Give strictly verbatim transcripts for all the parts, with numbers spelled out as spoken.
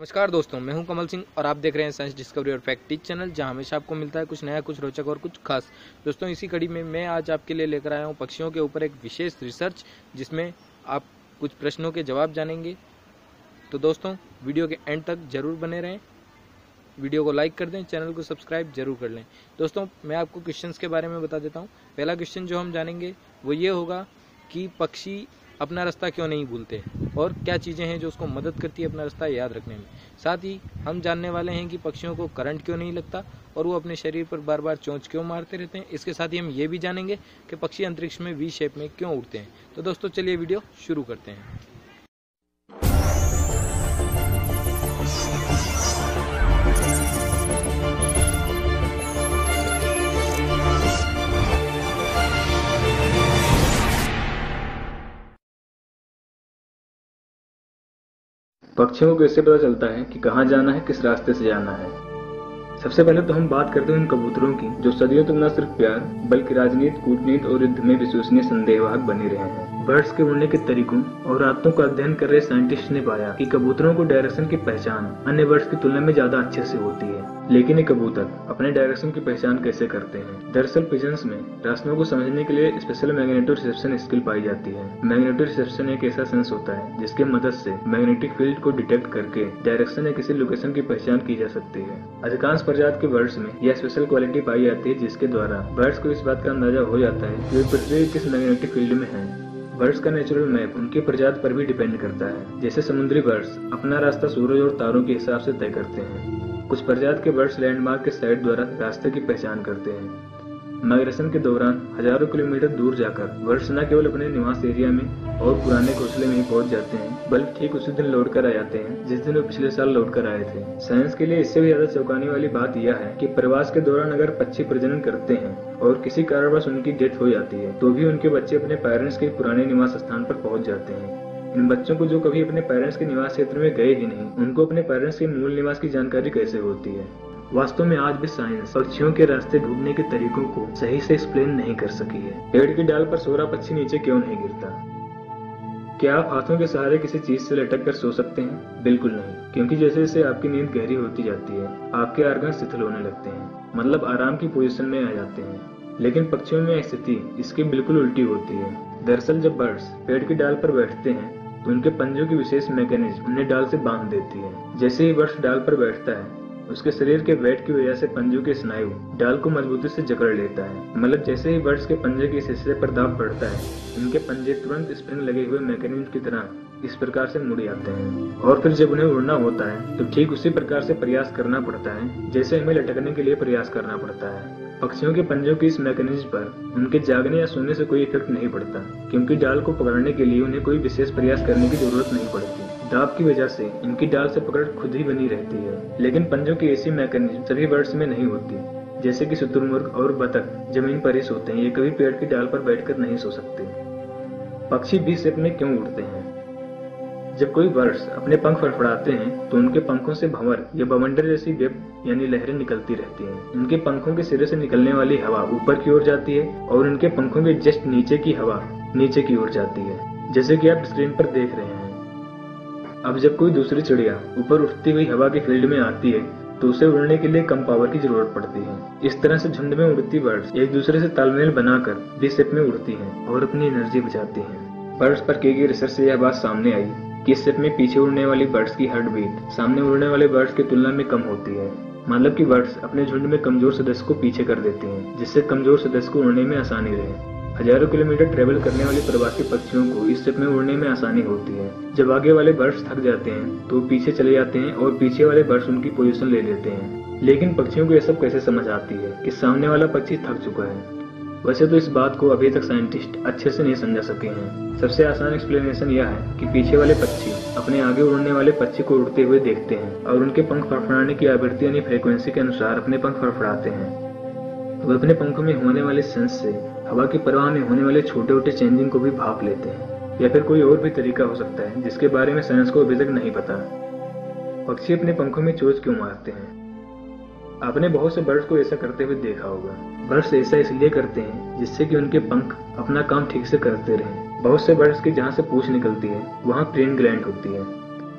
नमस्कार दोस्तों, मैं हूं कमल सिंह और आप देख रहे हैं साइंस डिस्कवरी और फैक्ट चैनल, जहां हमेशा आपको मिलता है कुछ नया, कुछ रोचक और कुछ खास। दोस्तों, इसी कड़ी में मैं आज आपके लिए लेकर आया हूं पक्षियों के ऊपर एक विशेष रिसर्च, जिसमें आप कुछ प्रश्नों के जवाब जानेंगे। तो दोस्तों, वीडियो के एंड तक जरूर बने रहें, वीडियो को लाइक कर दें, चैनल को सब्सक्राइब जरूर कर लें। दोस्तों, मैं आपको क्वेश्चन के बारे में बता देता हूँ। पहला क्वेश्चन जो हम जानेंगे वो ये होगा कि पक्षी अपना रास्ता क्यों नहीं भूलते और क्या चीज़ें हैं जो उसको मदद करती है अपना रास्ता याद रखने में। साथ ही हम जानने वाले हैं कि पक्षियों को करंट क्यों नहीं लगता और वो अपने शरीर पर बार बार चोंच क्यों मारते रहते हैं। इसके साथ ही हम ये भी जानेंगे कि पक्षी अंतरिक्ष में वी शेप में क्यों उड़ते हैं। तो दोस्तों, चलिए वीडियो शुरू करते हैं। पक्षियों को कैसे पता चलता है कि कहाँ जाना है, किस रास्ते से जाना है? सबसे पहले तो हम बात करते हैं उन कबूतरों की जो सदियों तक न सिर्फ प्यार बल्कि राजनीति, कूटनीति और युद्ध में विश्वसनीय संदेहवाहक बने रहे हैं। बर्ड्स के उड़ने के तरीकों और आदतों का अध्ययन कर रहे साइंटिस्ट ने पाया कि कबूतरों को डायरेक्शन की पहचान अन्य बर्ड्स की तुलना में ज्यादा अच्छे से होती है। लेकिन ये कबूतर अपने डायरेक्शन की पहचान कैसे करते हैं? दरअसल पिजन्स में रास्तों को समझने के लिए स्पेशल मैग्नेटो रिसेप्शन स्किल पाई जाती है। मैग्नेटो रिसेप्शन एक ऐसा सेंस होता है जिसके मदद से मैग्नेटिक फील्ड को डिटेक्ट करके डायरेक्शन या किसी लोकेशन की पहचान की जा सकती है। अधिकांश प्रजाति के बर्ड्स में यह स्पेशल क्वालिटी पाई जाती है, जिसके द्वारा बर्ड्स को इस बात का अंदाजा हो जाता है कि वे पृथ्वी किस मैग्नेटिक फील्ड में है। बर्ड्स का नेचुरल मैप उनकी प्रजाति पर भी डिपेंड करता है। जैसे समुद्री बर्ड्स अपना रास्ता सूरज और तारों के हिसाब से तय करते हैं, कुछ प्रजाति के बर्ड्स लैंडमार्क के साइट द्वारा रास्ते की पहचान करते हैं। माइग्रेशन के दौरान हजारों किलोमीटर दूर जाकर बर्ड्स न केवल अपने निवास एरिया में और पुराने घोंसले में पहुंच जाते हैं, बल्कि ठीक उसी दिन लौट कर आ जाते हैं जिस दिन वो पिछले साल लौट कर आए थे। साइंस के लिए इससे भी ज्यादा चौंकाने वाली बात यह है कि प्रवास के दौरान अगर पक्षी प्रजनन करते हैं और किसी कारणवश उनकी डेथ हो जाती है, तो भी उनके बच्चे अपने पेरेंट्स के पुराने निवास स्थान पर पहुँच जाते हैं। इन बच्चों को जो कभी अपने पेरेंट्स के निवास क्षेत्र में गए ही नहीं, उनको अपने पेरेंट्स के मूल निवास की जानकारी कैसे होती है? वास्तव में आज भी साइंस पक्षियों के रास्ते ढूंढने के तरीकों को सही से एक्सप्लेन नहीं कर सकी है। पेड़ की डाल पर सो रहा पक्षी नीचे क्यों नहीं गिरता? क्या आप हाथों के सहारे किसी चीज से लटक कर सो सकते हैं? बिल्कुल नहीं, क्योंकि जैसे जैसे आपकी नींद गहरी होती जाती है, आपके आर्गन शिथिल होने लगते हैं, मतलब आराम की पोजीशन में आ जाते हैं। लेकिन पक्षियों में स्थिति इसकी बिल्कुल उल्टी होती है। दरअसल जब बर्ड्स पेड़ की डाल पर बैठते हैं तो उनके पंजों की विशेष मैकेनिज्म उन्हें डाल से बांध देती है। जैसे ही बर्ड्स डाल पर बैठता है, उसके शरीर के वेट की वजह से पंजों के स्नायु डाल को मजबूती से जकड़ लेता है। मतलब जैसे ही बर्ड्स के पंजे के हिस्से पर दाब पड़ता है, उनके पंजे तुरंत स्प्रिंग लगे हुए मैकेनिज्म की तरह इस प्रकार से मुड़ जाते हैं। और फिर जब उन्हें उड़ना होता है तो ठीक उसी प्रकार से प्रयास करना पड़ता है जैसे हमें लटकने के लिए प्रयास करना पड़ता है। पक्षियों के पंजों के इस मैकेनिज्म पर उनके जागने या सोने से कोई इफेक्ट नहीं पड़ता, क्योंकि डाल को पकड़ने के लिए उन्हें कोई विशेष प्रयास करने की जरूरत नहीं पड़ती। दाब की वजह से इनकी डाल से पकड़ खुद ही बनी रहती है। लेकिन पंजों की ऐसी मैकेनिज्म सभी बर्ड्स में नहीं होती। जैसे कि सुतुरमुर्ग और बतख जमीन पर ही सोते हैं, ये कभी पेड़ की डाल पर बैठकर नहीं सो सकते। पक्षी वी शेप में क्यों उड़ते हैं? जब कोई बर्ड्स अपने पंख फड़फड़ाते हैं तो उनके पंखों से भंवर या बवंडर जैसी वेव यानी लहरें निकलती रहती हैं। इनके पंखों के सिरे से निकलने वाली हवा ऊपर की ओर जाती है और इनके पंखों के जस्ट नीचे की हवा नीचे की ओर जाती है, जैसे कि आप स्क्रीन पर देख रहे हैं। अब जब कोई दूसरी चिड़िया ऊपर उठती हुई हवा के फील्ड में आती है तो उसे उड़ने के लिए कम पावर की जरूरत पड़ती है। इस तरह से झुंड में उड़ती बर्ड्स एक दूसरे से तालमेल बनाकर वी शेप में उड़ती हैं और अपनी एनर्जी बचाती हैं। बर्ड्स पर की गई रिसर्च से यह बात सामने आई कि इस शेप में पीछे उड़ने वाली बर्ड्स की हार्ट बीट सामने उड़ने वाले बर्ड्स की तुलना में कम होती है। मतलब कि बर्ड्स अपने झुंड में कमजोर सदस्य को पीछे कर देती हैं, जिससे कमजोर सदस्य को उड़ने में आसानी रहे। हजारों किलोमीटर ट्रेवल करने वाले प्रवासी पक्षियों को इस शेप में उड़ने में आसानी होती है। जब आगे वाले बर्ड्स थक जाते हैं तो पीछे चले जाते हैं और पीछे वाले बर्ड्स उनकी पोजीशन ले लेते हैं। लेकिन पक्षियों को यह सब कैसे समझ आती है कि सामने वाला पक्षी थक चुका है? वैसे तो इस बात को अभी तक साइंटिस्ट अच्छे से नहीं समझा सके हैं। सबसे आसान एक्सप्लेनेशन यह है कि पीछे वाले पक्षी अपने आगे उड़ने वाले पक्षी को उड़ते हुए देखते हैं और उनके पंख फड़फड़ाने की आवृत्ति यानी फ्रीक्वेंसी के अनुसार अपने पंख फड़फड़ाते हैं। वे अपने पंखों में होने वाले सेंस से हवा की प्रवाह में होने वाले छोटे छोटे चेंजिंग को भी भाप लेते हैं। या फिर कोई और भी तरीका हो सकता है जिसके बारे में साइंस को अभी तक नहीं पता। पक्षी अपने पंखों में चोंच क्यों मारते हैं? आपने बहुत से बर्ड्स को ऐसा करते हुए देखा होगा। बर्ड्स ऐसा इसलिए करते हैं जिससे कि उनके पंख अपना काम ठीक से करते रहे। बहुत से बर्ड्स की जहाँ से पूंछ निकलती है वहाँ प्रेन ग्लैंड होती है।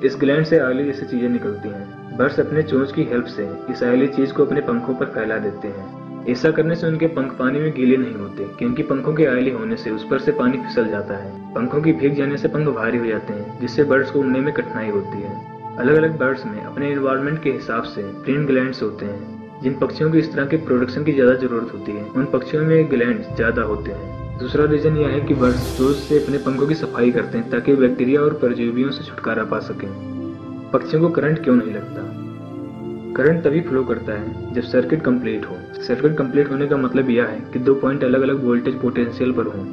इस ग्लैंड से आयली जैसी चीजें निकलती हैं। बर्ड्स अपने चोंच की हेल्प से इस आयली चीज को अपने पंखों पर फैला देते हैं। ऐसा करने से उनके पंख पानी में गीले नहीं होते, क्योंकि पंखों के आयली होने से उस पर से पानी फिसल जाता है। पंखों की भीग जाने से पंख भारी हो जाते हैं, जिससे बर्ड्स को उड़ने में कठिनाई होती है। अलग अलग बर्ड्स में अपने एनवायरमेंट के हिसाब से प्रिंट ग्लैंड्स होते हैं। जिन पक्षियों को इस तरह के प्रोडक्शन की ज्यादा जरूरत होती है, उन पक्षियों में ग्लैंड्स ज्यादा होते हैं। दूसरा रीजन यह है कि बर्ड्स रोज से अपने पंखों की सफाई करते हैं ताकि बैक्टीरिया और परजीवियों से छुटकारा पा सकें। पक्षियों को करंट क्यों नहीं लगता? करंट तभी फ्लो करता है जब सर्किट कंप्लीट हो। सर्किट कंप्लीट होने का मतलब यह है कि दो पॉइंट अलग अलग वोल्टेज पोटेंशियल पर हों,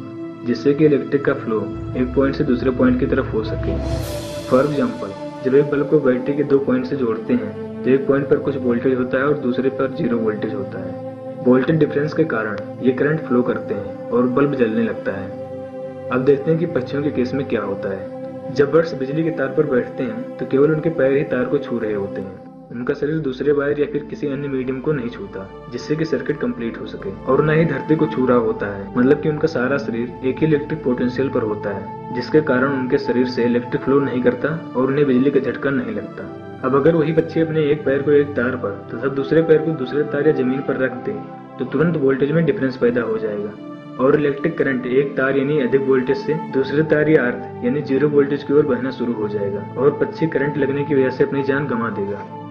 जिससे कि इलेक्ट्रिक का फ्लो एक पॉइंट से दूसरे पॉइंट की तरफ हो सके। फॉर एग्जाम्पल, जब एक बल्ब को बैटरी के दो पॉइंट से जोड़ते हैं तो एक पॉइंट पर कुछ वोल्टेज होता है और दूसरे पर जीरो वोल्टेज होता है। वोल्टेज डिफरेंस के कारण ये करंट फ्लो करते हैं और बल्ब जलने लगता है। अब देखते हैं कि पक्षियों के केस में क्या होता है। जब बर्ड्स बिजली के तार पर बैठते हैं तो केवल उनके पैर ही तार को छू रहे होते हैं। उनका शरीर दूसरे वायर या फिर किसी अन्य मीडियम को नहीं छूता, जिससे कि सर्किट कंप्लीट हो सके, और न ही धरती को छू रहा होता है। मतलब कि उनका सारा शरीर एक ही इलेक्ट्रिक पोटेंशियल पर होता है, जिसके कारण उनके शरीर से इलेक्ट्रिक फ्लो नहीं करता और उन्हें बिजली का झटका नहीं लगता। अब अगर वही बच्चे अपने एक पैर को एक तार पर तथा दूसरे पैर को दूसरे तार या जमीन पर रख दे तो तुरंत वोल्टेज में डिफरेंस पैदा हो जाएगा और इलेक्ट्रिक करंट एक तार यानी अधिक वोल्टेज से दूसरे तार या अर्थ यानी जीरो वोल्टेज की ओर बहना शुरू हो जाएगा और पक्षी करंट लगने की वजह से अपनी जान गंवा देगा।